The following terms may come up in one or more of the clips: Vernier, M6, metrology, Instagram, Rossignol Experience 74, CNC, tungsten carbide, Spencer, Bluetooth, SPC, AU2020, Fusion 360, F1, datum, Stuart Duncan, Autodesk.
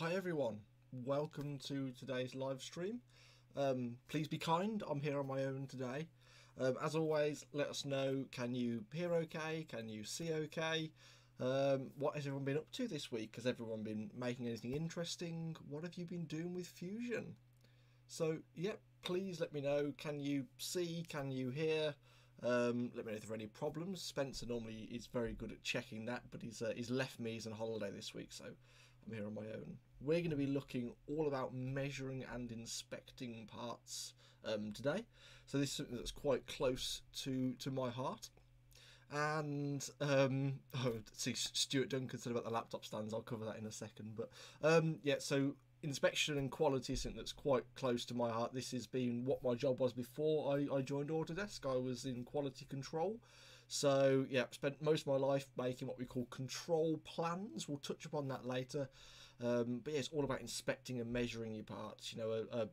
Hi everyone, welcome to today's live stream. Please be kind, I'm here on my own today. As always, let us know, can you hear okay, can you see okay? What has everyone been up to this week? Has everyone been making anything interesting? What have you been doing with Fusion? So yeah, please let me know, can you see, can you hear? Let me know if there are any problems. Spencer normally is very good at checking that, but he's left me, he's on holiday this week, so I'm here on my own. We're going to be looking all about measuring and inspecting parts today. So this is something that's quite close to my heart. And see, Stuart Duncan said about the laptop stands. I'll cover that in a second. But yeah, so inspection and quality is something that's quite close to my heart. This has been what my job was before I joined Autodesk. I was in quality control. So yeah, I've spent most of my life making what we call control plans. We'll touch upon that later. But yeah, it's all about inspecting and measuring your parts. You know, a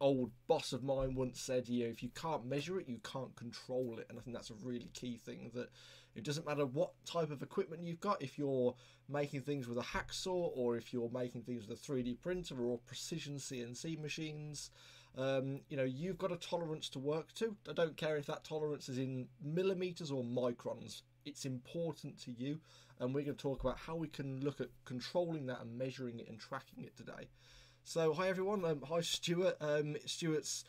old boss of mine once said, you know, if you can't measure it, you can't control it. And I think that's a really key thing, that it doesn't matter what type of equipment you've got. If you're making things with a hacksaw, or if you're making things with a 3D printer or precision CNC machines, you know, you've got a tolerance to work to. I don't care if that tolerance is in millimeters or microns. It's important to you, and we're going to talk about how we can look at controlling that and measuring it and tracking it today. So hi everyone, hi Stuart. Stuart's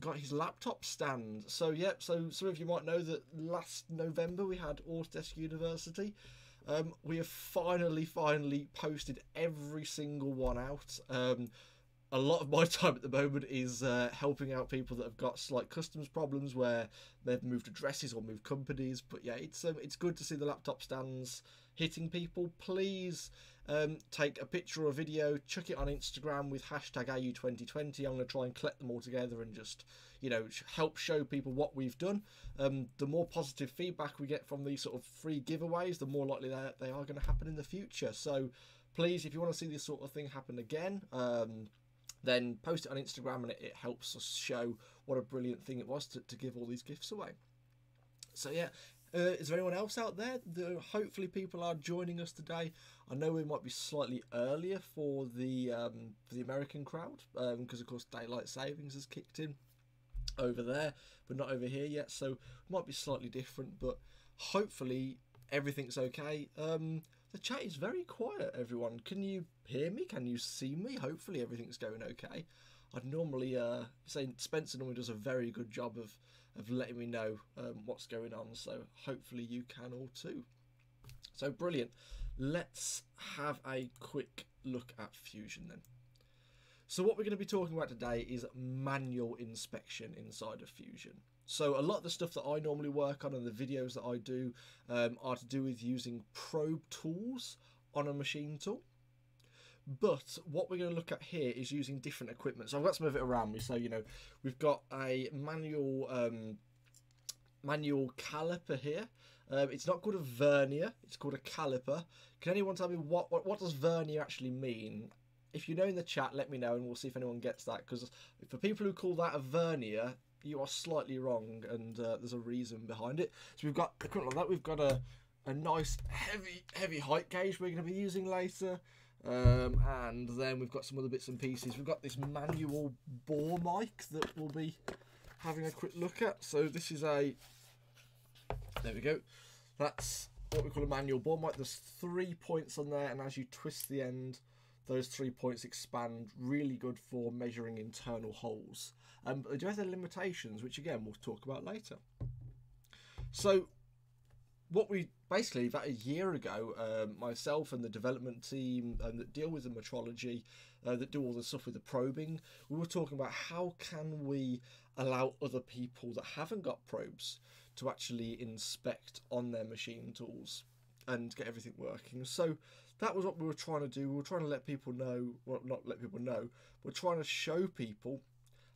got his laptop stand. So yeah, so some of you might know that last November we had Autodesk University. We have finally posted every single one out. A lot of my time at the moment is helping out people that have got slight customs problems where they've moved addresses or moved companies. But yeah, it's good to see the laptop stands hitting people. Please take a picture or a video, chuck it on Instagram with hashtag AU2020. I'm going to try and collect them all together and just, you know, help show people what we've done. The more positive feedback we get from these sort of free giveaways, the more likely they are going to happen in the future. So please, if you want to see this sort of thing happen again, then post it on Instagram, and it helps us show what a brilliant thing it was to give all these gifts away. So yeah, is there anyone else out there? Hopefully people are joining us today. I know we might be slightly earlier for the American crowd, because of course daylight savings has kicked in over there, but not over here yet, so it might be slightly different, but hopefully everything's okay. The chat is very quiet, everyone. Can you hear me? Can you see me? Hopefully everything's going okay. I'd normally say Spencer normally does a very good job of letting me know what's going on, so hopefully you can all too. So brilliant. Let's have a quick look at Fusion then. So what we're going to be talking about today is manual inspection inside of Fusion. So a lot of the stuff that I normally work on and the videos that I do are to do with using probe tools on a machine tool. But what we're going to look at here is using different equipment. So I've got some of it around me. So, you know, we've got a manual caliper here. It's not called a vernier, it's called a caliper. Can anyone tell me what does vernier actually mean? If you know in the chat, let me know and we'll see if anyone gets that. Because for people who call that a vernier, you are slightly wrong, and there's a reason behind it. So we've got equipment like that. We've got a nice heavy height gauge we're going to be using later, and then we've got some other bits and pieces. We've got this manual bore mic that we'll be having a quick look at. So this is a, there we go, that's what we call a manual bore mic. There's 3 points on there, and as you twist the end, those 3 points expand, really good for measuring internal holes. But they do have their limitations, which again, we'll talk about later. So what we basically, about a year ago, myself and the development team that deal with the metrology, that do all the stuff with the probing, we were talking about how can we allow other people that haven't got probes to actually inspect on their machine tools and get everything working. So that was what we were trying to do. We were trying to let people know, well, not let people know, we're trying to show people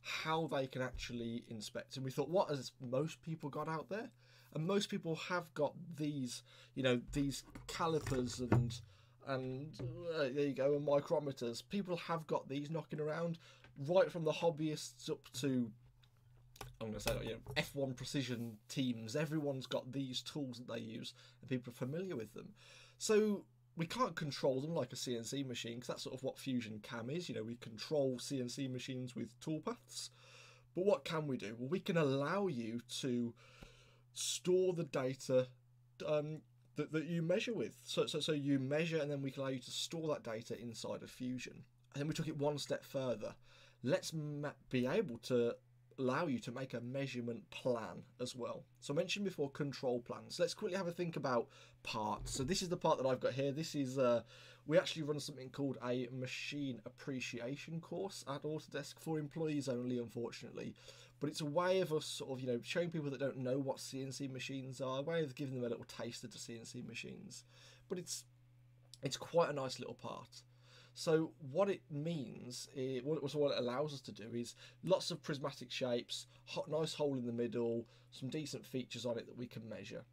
how they can actually inspect. And we thought, what has most people got out there? And most people have got these, you know, these calipers and there you go, and micrometers. People have got these knocking around, right from the hobbyists up to, I'm going to say, you know, F1 precision teams. Everyone's got these tools that they use, and people are familiar with them. So we can't control them like a CNC machine, because that's sort of what Fusion CAM is. You know, we control CNC machines with toolpaths. But what can we do? Well, we can allow you to store the data that you measure with. So you measure, and then we can allow you to store that data inside of Fusion. And then we took it one step further. Let's be able to allow you to make a measurement plan as well. So I mentioned before control plans. Let's quickly have a think about parts. So this is the part that I've got here. This is, we actually run something called a machine appreciation course at Autodesk for employees only, unfortunately. But it's a way of us sort of, you know, showing people that don't know what CNC machines are, a way of giving them a little taster to CNC machines. But it's quite a nice little part. So what it means, what it allows us to do is lots of prismatic shapes, nice hole in the middle, some decent features on it that we can measure.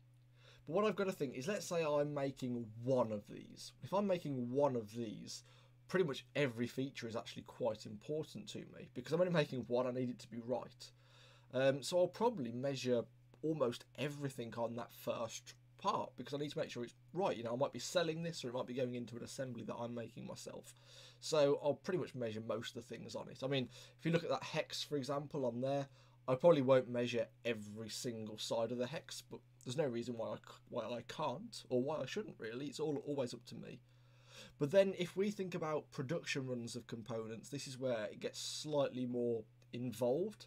But what I've got to think is, let's say I'm making one of these. If I'm making one of these, pretty much every feature is actually quite important to me, because I'm only making one, I need it to be right. So I'll probably measure almost everything on that first part, because I need to make sure it's right. You know, I might be selling this, or it might be going into an assembly that I'm making myself. So I'll pretty much measure most of the things on it. I mean, if you look at that hex, for example, on there, I probably won't measure every single side of the hex, but there's no reason why I can't, or why I shouldn't, really. It's all always up to me. But then if we think about production runs of components, this is where it gets slightly more involved,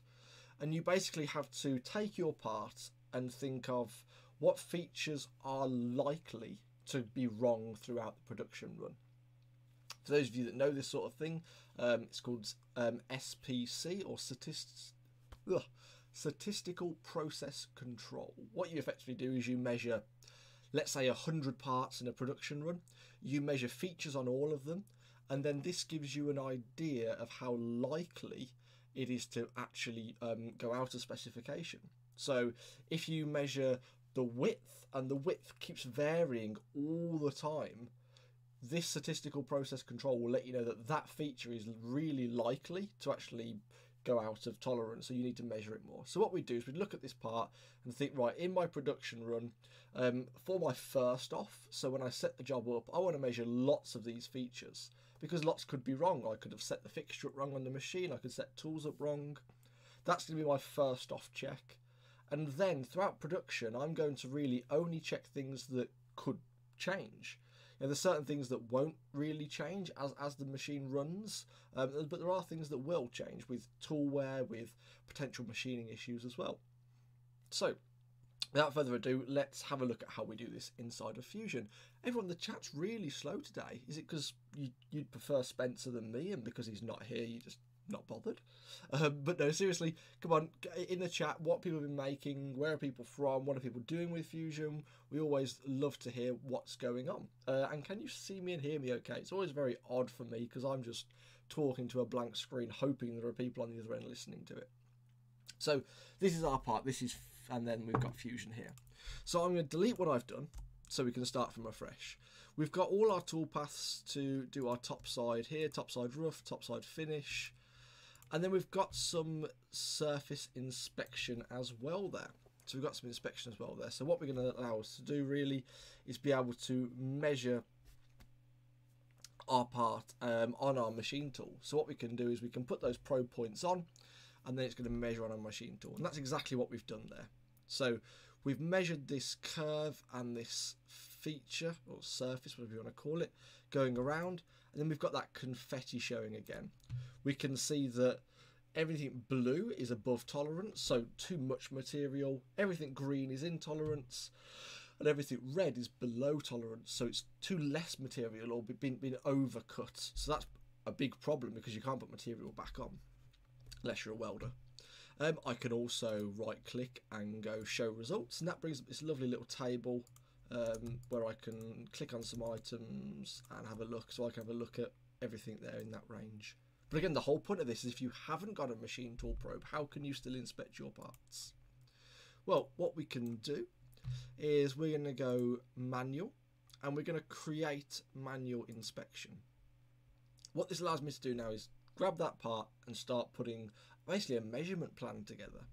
and you basically have to take your part and think of what features are likely to be wrong throughout the production run. For those of you that know this sort of thing, it's called SPC, or Statistical Process Control. What you effectively do is you measure, let's say, 100 parts in a production run. You measure features on all of them, and then this gives you an idea of how likely it is to actually go out of specification. So if you measure the width, and the width keeps varying all the time, this statistical process control will let you know that that feature is really likely to actually go out of tolerance, so you need to measure it more. So what we do is we look at this part and think, right, in my production run, for my first off, so when I set the job up, I want to measure lots of these features, because lots could be wrong. I could have set the fixture up wrong on the machine, I could set tools up wrong. That's going to be my first off check. And then throughout production, I'm going to really only check things that could change. You know, there's certain things that won't really change as the machine runs, but there are things that will change with tool wear, with potential machining issues as well. So without further ado, let's have a look at how we do this inside of Fusion. Everyone, the chat's really slow today. Is it because you'd prefer Spencer than me, and because he's not here, you just not bothered? But no, seriously, come on, in the chat, what people have been making, where are people from, what are people doing with Fusion? We always love to hear what's going on. And can you see me and hear me okay? It's always very odd for me, because I'm just talking to a blank screen, hoping there are people on the other end listening to it. So this is our part, and then we've got Fusion here. So I'm going to delete what I've done, so we can start from afresh. We've got all our toolpaths to do our top side here, top side rough, top side finish. And then we've got some surface inspection as well there. So we've got some inspection as well there. So what we're going to allow us to do really is be able to measure our part on our machine tool. So what we can do is we can put those probe points on, and then it's going to measure on our machine tool. And that's exactly what we've done there. So we've measured this curve and this feature or surface, whatever you want to call it, going around, and then we've got that confetti showing again. We can see that everything blue is above tolerance, so too much material, everything green is intolerance, and everything red is below tolerance, so it's too less material or been overcut. So that's a big problem, because you can't put material back on unless you're a welder. I can also right click and go show results, and that brings up this lovely little table where I can click on some items and have a look, so I can have a look at everything there in that range. But again, the whole point of this is, if you haven't got a machine tool probe, how can you still inspect your parts? Well, what we can do is we're going to go manual, and we're going to create manual inspection. What this allows me to do now is grab that part and start putting basically a measurement plan together.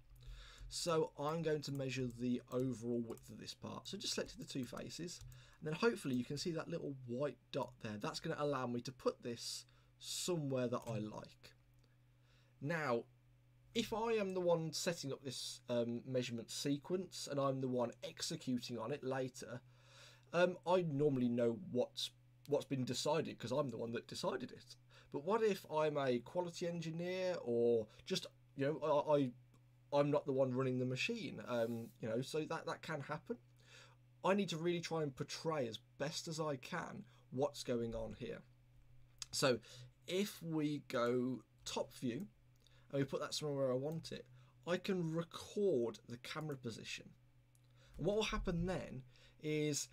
So I'm going to measure the overall width of this part. So just selected the two faces, and then hopefully you can see that little white dot there. That's going to allow me to put this somewhere that I like. Now, if I am the one setting up this measurement sequence and I'm the one executing on it later, I normally know what's been decided because I'm the one that decided it. But what if I'm a quality engineer, or just, you know, I'm not the one running the machine, you know, so that can happen. I need to really try and portray as best as I can what's going on here. So if we go top view and we put that somewhere where I want it, I can record the camera position. And what will happen then is,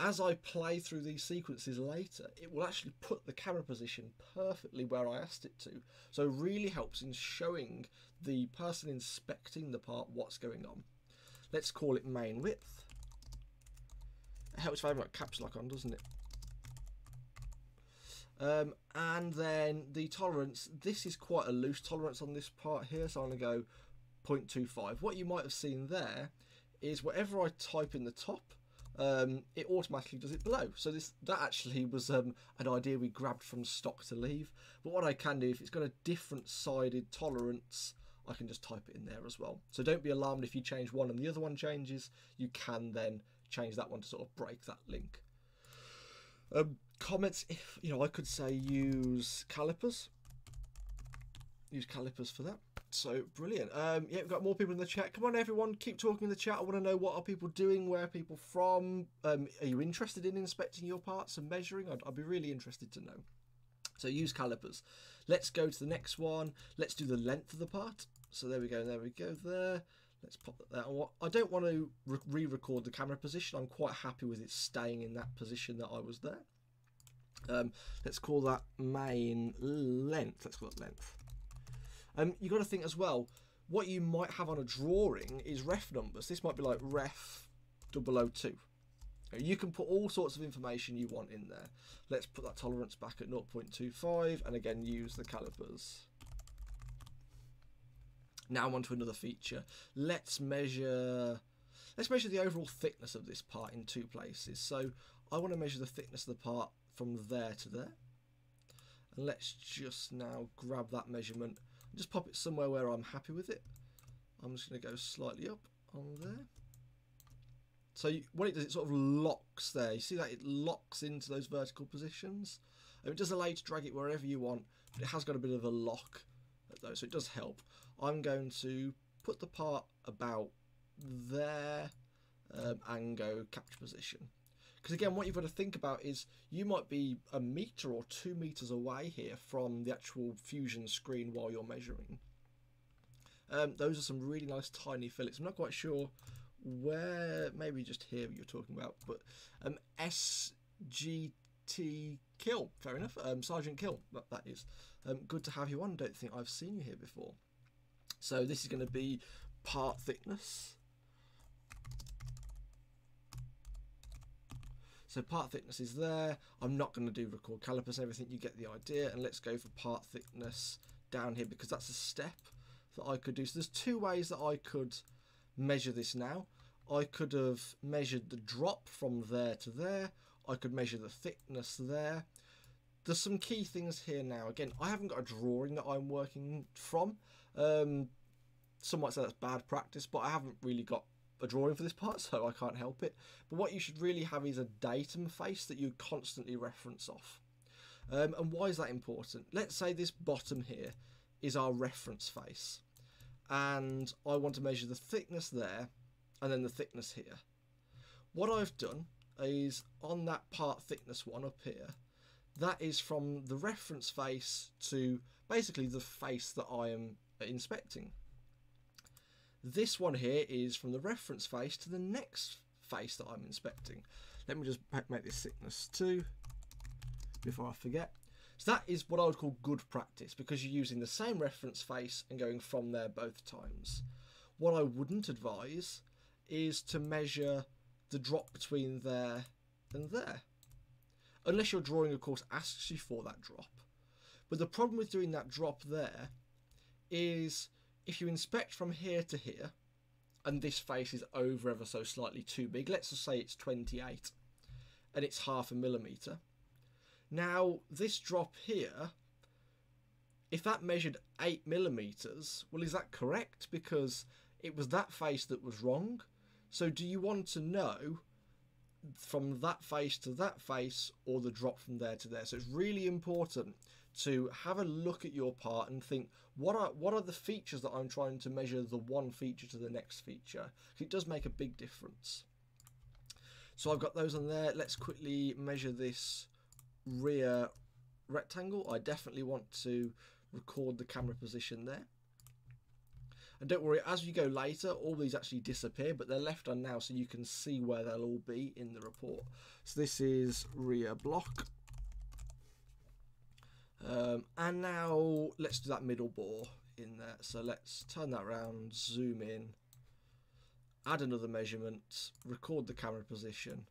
as I play through these sequences later, it will actually put the camera position perfectly where I asked it to. So it really helps in showing the person inspecting the part what's going on. Let's call it main width. It helps if I have my caps lock on, doesn't it? And then the tolerance. This is quite a loose tolerance on this part here, so I'm going to go 0.25. What you might have seen there is whatever I type in the top, it automatically does it below. So that actually was an idea we grabbed from stock to leave. But what I can do, if it's got a different sided tolerance, I can just type it in there as well. So don't be alarmed if you change one and the other one changes. You can then change that one to sort of break that link. Comments, if you know, I could say use calipers for that. So brilliant. Yeah, we've got more people in the chat. Come on everyone, keep talking in the chat. I want to know, what are people doing, where are people from, are you interested in inspecting your parts and measuring? I'd be really interested to know. So use calipers. Let's go to the next one. Let's do the length of the part. So there we go, there we go there. Let's pop that there. I don't want to re-record the camera position. I'm quite happy with it staying in that position that I was there. Let's call that main length. Let's call it length. You've got to think as well, what you might have on a drawing is ref numbers. This might be like ref 002. You can put all sorts of information you want in there. Let's put that tolerance back at 0.25 and again use the calipers. Now I'm on to another feature. Let's measure the overall thickness of this part in two places. So I want to measure the thickness of the part from there to there. And let's just now grab that measurement. Just pop it somewhere where I'm happy with it. I'm just going to go slightly up on there. So what it does, it sort of locks there. You see that it locks into those vertical positions. And it does allow you to drag it wherever you want, but it has got a bit of a lock at those, so it does help. I'm going to put the part about there and go capture position. Because again, what you've got to think about is you might be a meter or 2 meters away here from the actual Fusion screen while you're measuring. Those are some really nice tiny fillets. I'm not quite sure where, maybe just here you're talking about, but SGT Kill, fair enough, Sergeant Kill, that is. Good to have you on, don't think I've seen you here before. So this is going to be part thickness. So part thickness is there. I'm not going to do record calipers and everything, you get the idea. And let's go for part thickness down here, because that's a step that I could do. So there's two ways that I could measure this now. I could have measured the drop from there to there. I could measure the thickness there. There's some key things here now. Again, I haven't got a drawing that I'm working from. Some might say that's bad practice, but I haven't really got a drawing for this part, so I can't help it. But what you should really have is a datum face that you constantly reference off. And why is that important? Let's say this bottom here is our reference face, and I want to measure the thickness there and then the thickness here. What I've done is, on that part thickness one up here, that is from the reference face to basically the face that I am inspecting. This one here is from the reference face to the next face that I'm inspecting. Let me just make this thickness 2 before I forget. So that is what I would call good practice, because you're using the same reference face and going from there both times. What I wouldn't advise is to measure the drop between there and there, unless your drawing of course asks you for that drop. But the problem with doing that drop there is, if you inspect from here to here, and this face is over ever so slightly too big. Let's just say it's 28 and it's 0.5 millimeter. Now this drop here, if that measured 8 millimeters, well, is that correct? Because it was that face that was wrong. So do you want to know from that face to that face, or the drop from there to there? So it's really important to have a look at your part and think, what are the features that I'm trying to measure, the one feature to the next feature? It does make a big difference. So I've got those on there. Let's quickly measure this rear rectangle. I definitely want to record the camera position there. And don't worry, as you go later, all these actually disappear, but they're left on now so you can see where they'll all be in the report. So this is rear block. And now let's do that middle bore in there. So let's turn that around, zoom in, add another measurement, record the camera position.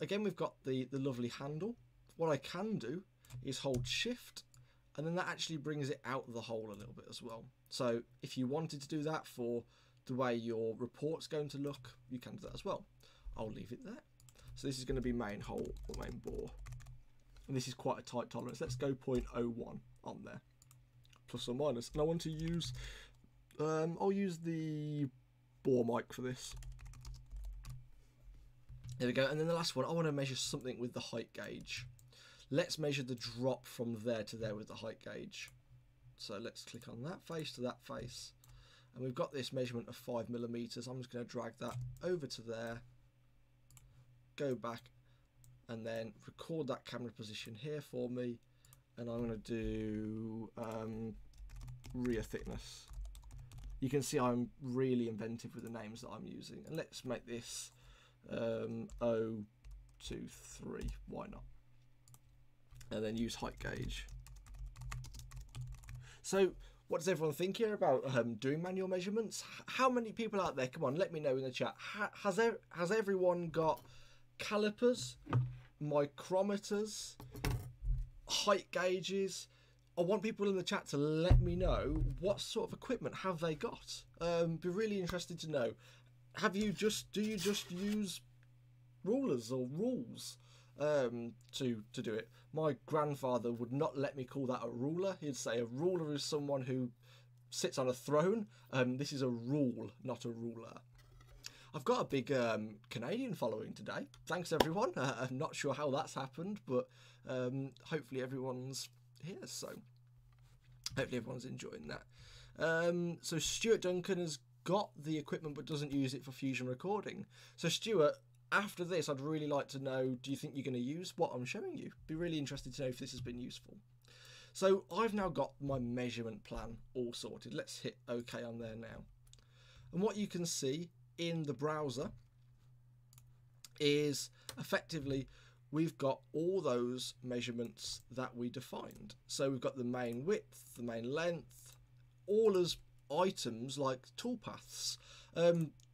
Again, we've got the lovely handle. What I can do is hold shift, and then that actually brings it out of the hole a little bit as well. So if you wanted to do that for the way your report's going to look, you can do that as well. I'll leave it there. So this is going to be main hole or main bore. And this is quite a tight tolerance. Let's go 0.01 on there, plus or minus. And I want to use, I'll use the bore mic for this. There we go. And then the last one, I want to measure something with the height gauge. Let's measure the drop from there to there with the height gauge. So let's click on that face to that face. And we've got this measurement of 5 millimeters. I'm just going to drag that over to there, go back, and then record that camera position here for me. And I'm going to do rear thickness. You can see I'm really inventive with the names that I'm using. And let's make this 0.23, why not? And then use height gauge. So what does everyone think here about doing manual measurements? How many people out there, come on, let me know in the chat. Has everyone got calipers, micrometers, height gauges? I want people in the chat to let me know what sort of equipment have they got. Be really interested to know. Do you just use rulers or rules to do it? My grandfather would not let me call that a ruler. He'd say a ruler is someone who sits on a throne. This is a rule, not a ruler. I've got a big Canadian following today. Thanks everyone. I'm not sure how that's happened, but hopefully everyone's here, so hopefully everyone's enjoying that. So Stuart Duncan has got the equipment but doesn't use it for Fusion recording. So Stuart, after this, I'd really like to know, do you think you're going to use what I'm showing you? Be really interested to know if this has been useful. So I've now got my measurement plan all sorted. Let's hit OK on there now. And what you can see in the browser is effectively we've got all those measurements that we defined. So we've got the main width, the main length, all as items like toolpaths.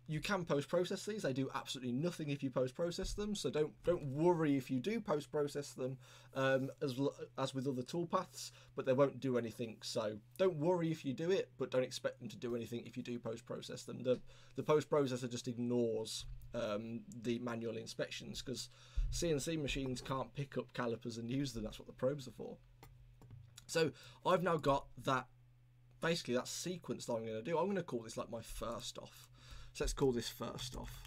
You can post-process these. They do absolutely nothing if you post-process them, so don't worry if you do post-process them, as with other toolpaths, but they won't do anything. So don't worry if you do it, but don't expect them to do anything if you do post-process them. The post-processor just ignores the manual inspections because CNC machines can't pick up calipers and use them. That's what the probes are for. So I've now got that, basically that sequence that I'm going to do. I'm going to call this like my first off. So let's call this first off.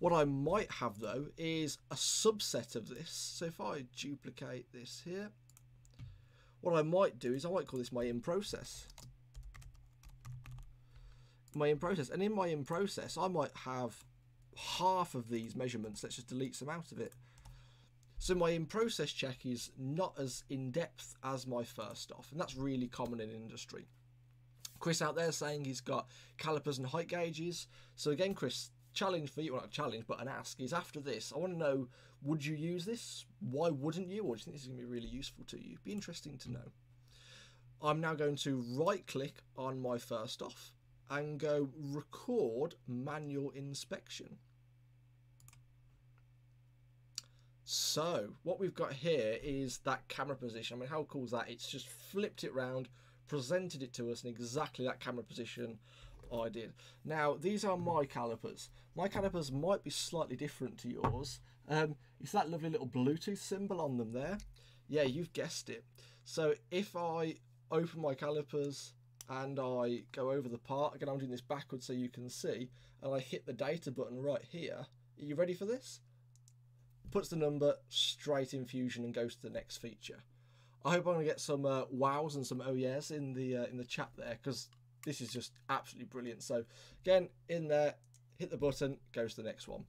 What I might have though is a subset of this. So if I duplicate this here, what I might do is I might call this my in process. My in process, and in my in process, I might have half of these measurements. Let's just delete some out of it. So my in process check is not as in depth as my first off, and that's really common in industry. Chris out there saying he's got calipers and height gauges. So again, Chris, challenge for you, well, not a challenge, but an ask is after this, I want to know, would you use this? Why wouldn't you? Or do you think this is going to be really useful to you? Be interesting to know. I'm now going to right click on my first off and go record manual inspection. So what we've got here is that camera position. I mean, how cool is that? It's just flipped it round, presented it to us in exactly that camera position I did. Now, these are my calipers. My calipers might be slightly different to yours. It's that lovely little Bluetooth symbol on them there. Yeah, you've guessed it. So if I open my calipers and I go over the part, again, I'm doing this backwards so you can see, and I hit the data button right here. Are you ready for this? Puts the number straight in Fusion and goes to the next feature. I hope I'm going to get some wows and some oh yeahs in the chat there, because this is just absolutely brilliant. So again, in there, hit the button, goes to the next one.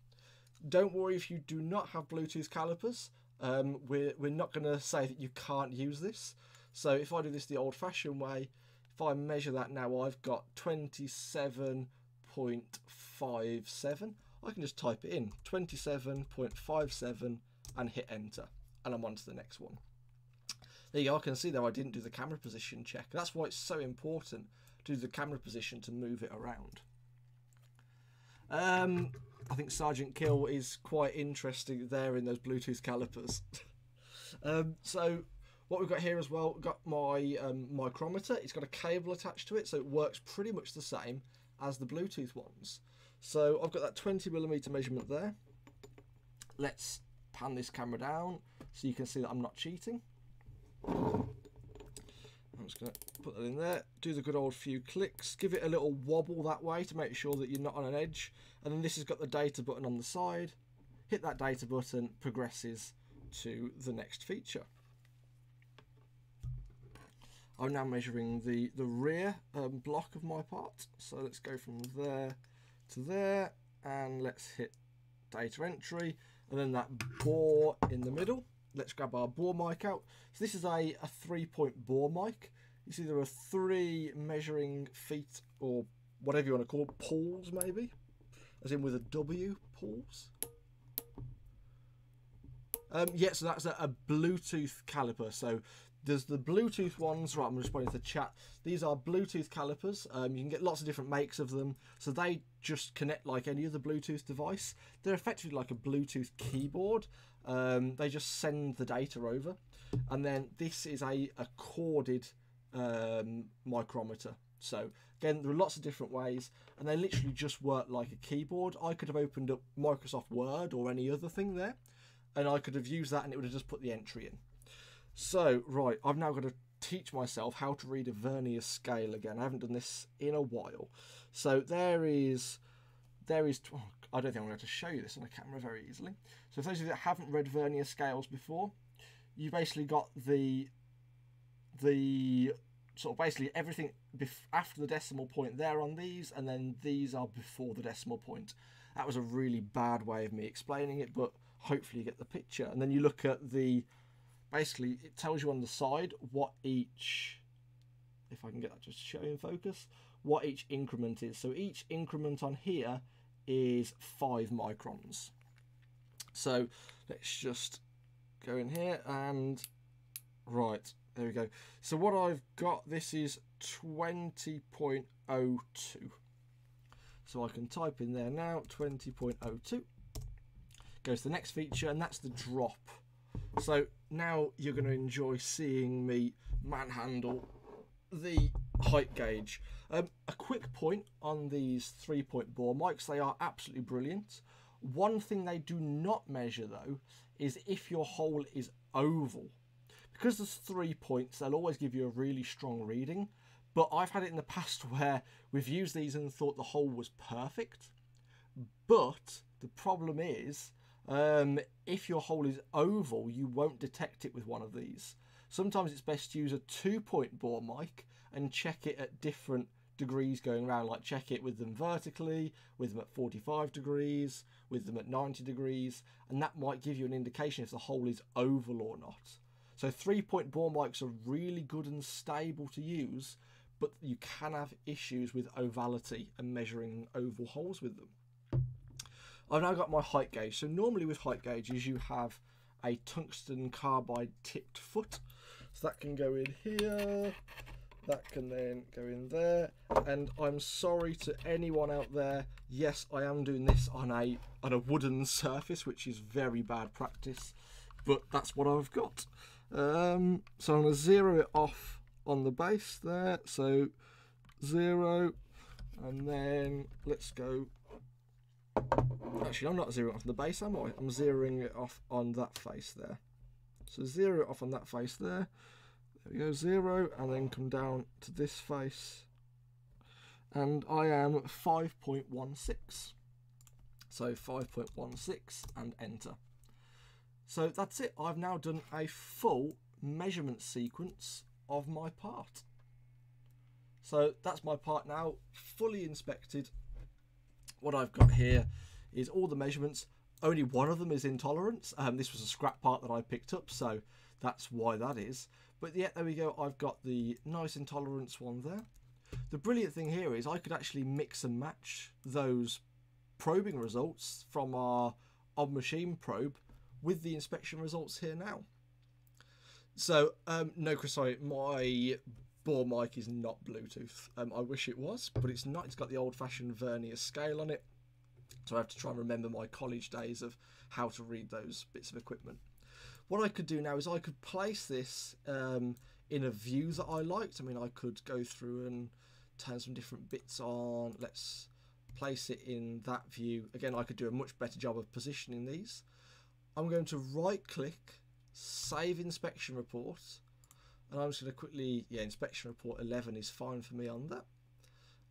Don't worry if you do not have Bluetooth calipers. We're not going to say that you can't use this. So if I do this the old-fashioned way, if I measure that now, I've got 27.57. I can just type it in, 27.57, and hit enter, and I'm on to the next one. There you are, I can see though I didn't do the camera position check. That's why it's so important to do the camera position to move it around. I think Sergeant Kill is quite interesting there in those Bluetooth calipers. So what we've got here as well, we've got my micrometer. It's got a cable attached to it, so it works pretty much the same as the Bluetooth ones. So I've got that 20mm measurement there. Let's pan this camera down so you can see that I'm not cheating. I'm just going to put that in there, do the good old few clicks, give it a little wobble that way to make sure that you're not on an edge. And then this has got the data button on the side. Hit that data button, progresses to the next feature. I'm now measuring the rear block of my part. So let's go from there to there, and let's hit data entry, and then that bore in the middle. Let's grab our bore mic out. So this is a 3-point bore mic. You see there are 3 measuring feet, or whatever you want to call it, pulls maybe, as in with a W, pulls. Yeah, so that's a Bluetooth caliper. So there's the Bluetooth ones, right, I'm responding to the chat. These are Bluetooth calipers. You can get lots of different makes of them. So they just connect like any other Bluetooth device. They're effectively like a Bluetooth keyboard. They just send the data over. And then this is a corded micrometer. So again, there are lots of different ways, and they literally just work like a keyboard. I could have opened up Microsoft Word or any other thing there, and I could have used that and it would have just put the entry in. So, right, I've now got to teach myself how to read a Vernier scale again. I haven't done this in a while. So there is, oh, I don't think I'm going to show you this on a camera very easily. So for those of you that haven't read Vernier scales before, you basically got the sort of basically everything after the decimal point there on these, and then these are before the decimal point. That was a really bad way of me explaining it, but hopefully you get the picture. And then you look at the, basically it tells you on the side what each, if I can get that just to show in focus, what each increment is. So each increment on here is 5 microns. So let's just go in here and, right, there we go. So what I've got, this is 20.02. So I can type in there now, 20.02. Goes to the next feature, and that's the drop. So now you're going to enjoy seeing me manhandle the height gauge. A quick point on these 3-point bore mics, they are absolutely brilliant. One thing they do not measure though is if your hole is oval. Because there's 3 points, they'll always give you a really strong reading, but I've had it in the past where we've used these and thought the hole was perfect. But the problem is, if your hole is oval, you won't detect it with one of these. Sometimes it's best to use a 2-point bore mic and check it at different degrees going around, like check it with them vertically, with them at 45 degrees, with them at 90 degrees, and that might give you an indication if the hole is oval or not. So 3-point bore mics are really good and stable to use, but you can have issues with ovality and measuring oval holes with them. I've now got my height gauge. So normally with height gauges, you have a tungsten carbide tipped foot. So that can go in here, that can then go in there. And I'm sorry to anyone out there. Yes, I am doing this on a wooden surface, which is very bad practice, but that's what I've got. So I'm gonna zero it off on the base there. So 0, And then let's go. Actually, I'm not zeroing off the base, am I? I'm zeroing it off on that face there. So zero it off on that face there. There we go, zero, and then come down to this face. And I am 5.16. So 5.16 and enter. So that's it. I've now done a full measurement sequence of my part. So that's my part now, fully inspected. What I've got here is all the measurements. Only one of them is intolerance. This was a scrap part that I picked up, so that's why that is. But yeah, there we go. I've got the nice intolerance one there. The brilliant thing here is I could actually mix and match those probing results from our on-machine probe with the inspection results here now. So, no, Chris, sorry, my bore mic is not Bluetooth. I wish it was, but it's not. It's got the old-fashioned Vernier scale on it. So I have to try and remember my college days of how to read those bits of equipment. What I could do now is I could place this in a view that I liked. I mean, I could go through and turn some different bits on. Let's place it in that view. Again, I could do a much better job of positioning these. I'm going to right-click, save inspection report, and I'm just going to quickly, yeah, inspection report 11 is fine for me on that,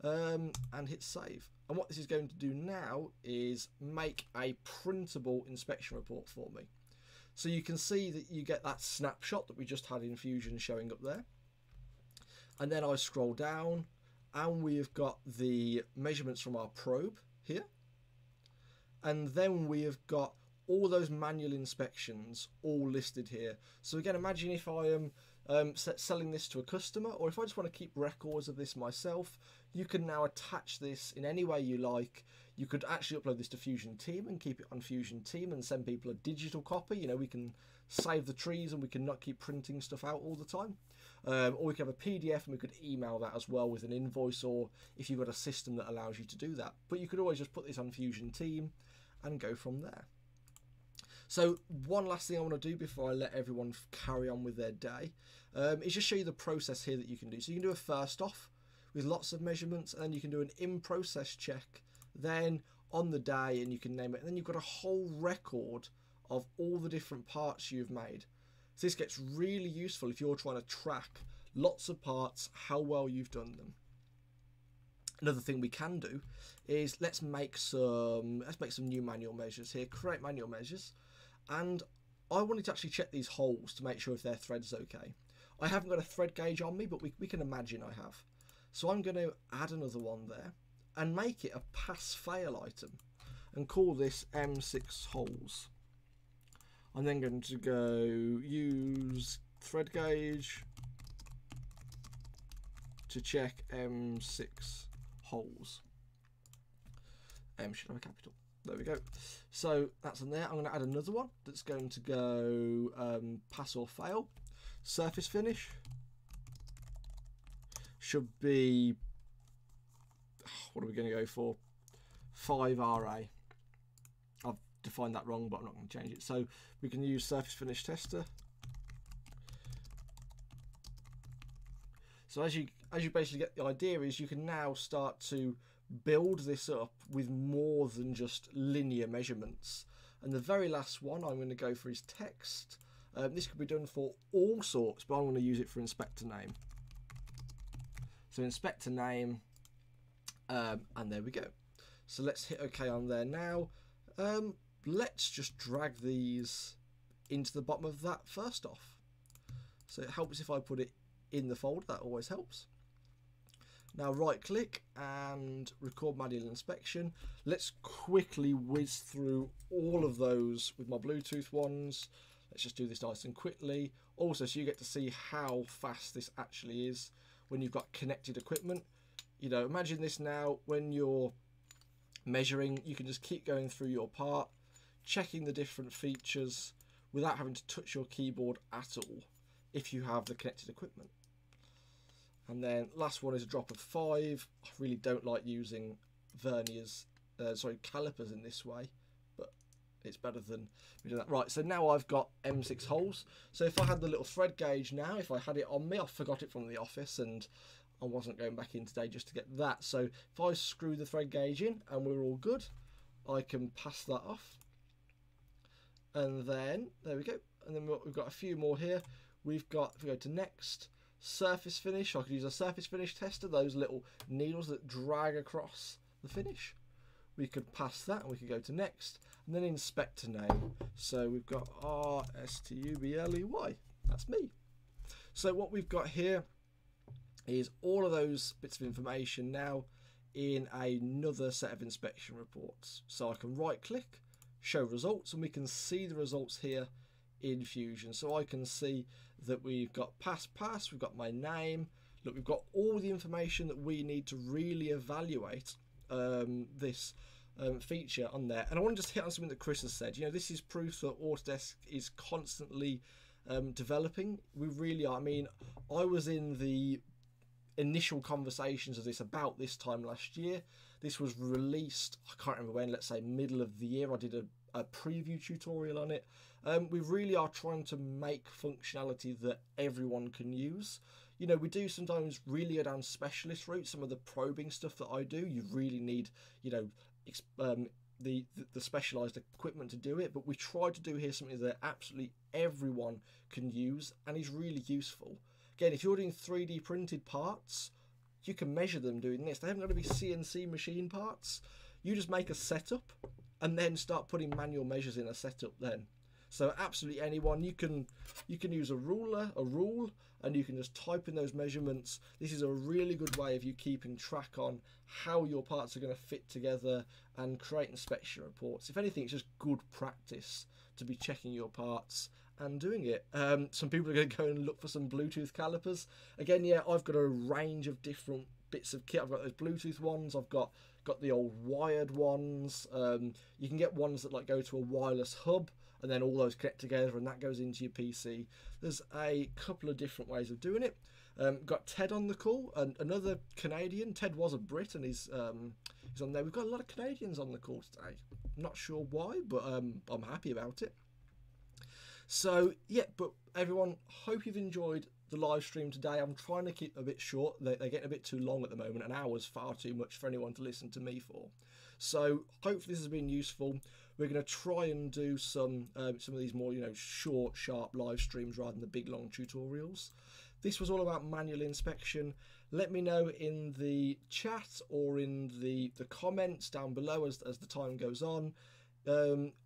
and hit save. And what this is going to do now is make a printable inspection report for me. So you can see that you get that snapshot that we just had in Fusion showing up there. And then I scroll down and we have got the measurements from our probe here. And then we have got all those manual inspections all listed here. So again, imagine if I am selling this to a customer, or if I just want to keep records of this myself, you can now attach this in any way you like. You could actually upload this to Fusion Team and keep it on Fusion Team and send people a digital copy. You know, we can save the trees and we can not keep printing stuff out all the time. Or we could have a PDF and we could email that as well with an invoice, or if you've got a system that allows you to do that. But you could always just put this on Fusion Team and go from there. So one last thing I want to do before I let everyone carry on with their day is just show you the process here that you can do. So you can do a first off with lots of measurements, and then you can do an in-process check then on the day, and you can name it, and then you've got a whole record of all the different parts you've made. So this gets really useful if you're trying to track lots of parts, how well you've done them. Another thing we can do is let's make some new manual measures here. Create manual measures, and I wanted to actually check these holes to make sure if their thread's okay. I haven't got a thread gauge on me, but we can imagine I have. So I'm going to add another one there and make it a pass-fail item and call this M6 holes. I'm then going to go use thread gauge to check M6 holes. Should I have a capital? There we go. So that's in there. I'm going to add another one that's going to go pass or fail. Surface finish should be, what are we going to go for? 5RA. I've defined that wrong, but I'm not going to change it. So we can use surface finish tester. So as you basically get the idea is you can now start to build this up with more than just linear measurements. And the very last one I'm going to go for is text. This could be done for all sorts, but I'm going to use it for inspector name. So inspector name, and there we go. So let's hit OK on there now. Let's just drag these into the bottom of that first off. So it helps if I put it in the folder, that always helps. Now right click and record manual inspection. Let's quickly whiz through all of those with my Bluetooth ones. Let's just do this nice and quickly. Also, so you get to see how fast this actually is when you've got connected equipment. You know, imagine this now when you're measuring, you can just keep going through your part, checking the different features without having to touch your keyboard at all if you have the connected equipment. And then last one is a drop of 5. I really don't like using calipers in this way, but it's better than we do that. Right, so now I've got M6 holes. So if I had the little thread gauge now, if I had it on me, I forgot it from the office and I wasn't going back in today just to get that. So if I screw the thread gauge in and we're all good, I can pass that off. And then, there we go. And then we've got a few more here. We've got, if we go to next, surface finish. I could use a surface finish tester, those little needles that drag across the finish. We could pass that and we could go to next. And then inspector name. So we've got R-S-T-U-B-L-E-Y. That's me. So what we've got here is all of those bits of information now in another set of inspection reports. So I can right click, show results, and we can see the results here in Fusion. So I can see that we've got pass, we've got my name. Look, we've got all the information that we need to really evaluate this feature on there. And I want to just hit on something that Chris has said. You know, this is proof that Autodesk is constantly developing. We really are. I mean, I was in the initial conversations of this about this time last year. This was released, I can't remember when, let's say middle of the year. I did a preview tutorial on it. We really are trying to make functionality that everyone can use. You know, we do sometimes really go down specialist routes. Some of the probing stuff that I do, you really need, you know, the specialized equipment to do it, but we try to do here something that absolutely everyone can use and is really useful. Again, if you're doing 3D printed parts, you can measure them doing this. They haven't got to be CNC machine parts. You just make a setup and then start putting manual measures in a setup then. So absolutely anyone, you can use a rule, and you can just type in those measurements. This is a really good way of you keeping track on how your parts are going to fit together and create inspection reports. If anything, it's just good practice to be checking your parts and doing it. Some people are going to go and look for some Bluetooth calipers. Again, yeah, I've got a range of different bits of kit. I've got those Bluetooth ones. I've got the old wired ones. You can get ones that like go to a wireless hub, and then all those connect together and that goes into your PC. There's a couple of different ways of doing it. Got Ted on the call, and another Canadian. Ted was a Brit and he's on there. We've got a lot of Canadians on the call today. I'm not sure why, but I'm happy about it. So yeah, but everyone, hope you've enjoyed the live stream today. I'm trying to keep a bit short. They're getting a bit too long at the moment. An hour's far too much for anyone to listen to me for. So hopefully this has been useful. We're going to try and do some of these more, you know, short, sharp live streams rather than the big, long tutorials. This was all about manual inspection. Let me know in the chat or in the comments down below as the time goes on.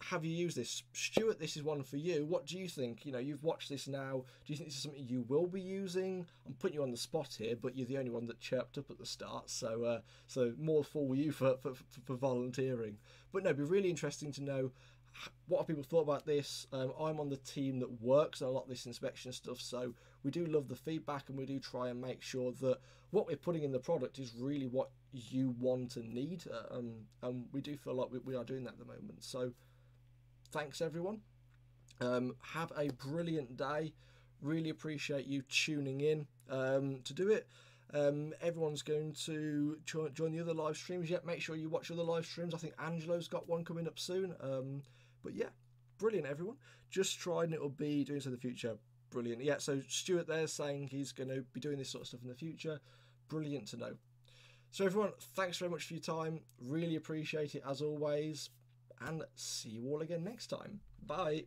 Have you used this? Stuart, this is one for you. What do you think? You know, you've watched this now. Do you think this is something you will be using? I'm putting you on the spot here, but you're the only one that chirped up at the start, so so more fool you for volunteering. But no, it'd be really interesting to know what have people thought about this. I'm on the team that works on a lot of this inspection stuff, so we do love the feedback, and we do try and make sure that what we're putting in the product is really what you want and need, and we do feel like we are doing that at the moment. So thanks everyone, have a brilliant day. Really appreciate you tuning in to do it. Everyone's going to join the other live streams. Yet make sure you watch other live streams. I think Angelo's got one coming up soon. But yeah, brilliant everyone. Just tried, and it'll be doing so in the future. Brilliant. Yeah, so Stuart there's saying he's going to be doing this sort of stuff in the future. Brilliant to know. So everyone, thanks very much for your time. Really appreciate it as always, and see you all again next time. Bye.